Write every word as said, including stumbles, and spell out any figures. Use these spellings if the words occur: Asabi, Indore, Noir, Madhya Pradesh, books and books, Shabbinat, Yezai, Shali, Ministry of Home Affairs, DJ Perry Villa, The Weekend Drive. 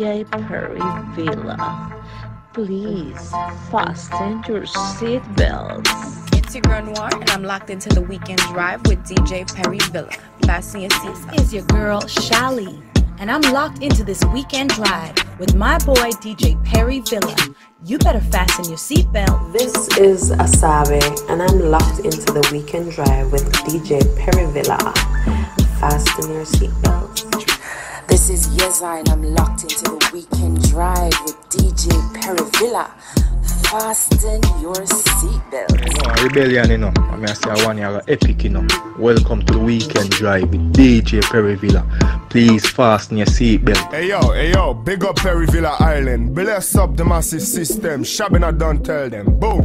D J Perry Villa. Please fasten your seatbelts. It's your girl Noir, and I'm locked into the weekend drive with D J Perry Villa. Fasten your seatbelts. This is your girl Shali, and I'm locked into this weekend drive with my boy D J Perry Villa. You better fasten your seatbelt. This is Asabi, and I'm locked into the weekend drive with D J Perry Villa. Fasten your seatbelts. This is Yezai, and I'm locked into the weekend drive with D J Perry Villa. Fasten your seatbelts. Rebellion, you know. I mean, I say one year epic, you know. Welcome to the weekend drive with D J Perry Villa. Please fasten your seatbelt. Hey yo, hey yo, big up Perry Villa Island. Bless up the massive system. Shabbinat don't tell them. Boom.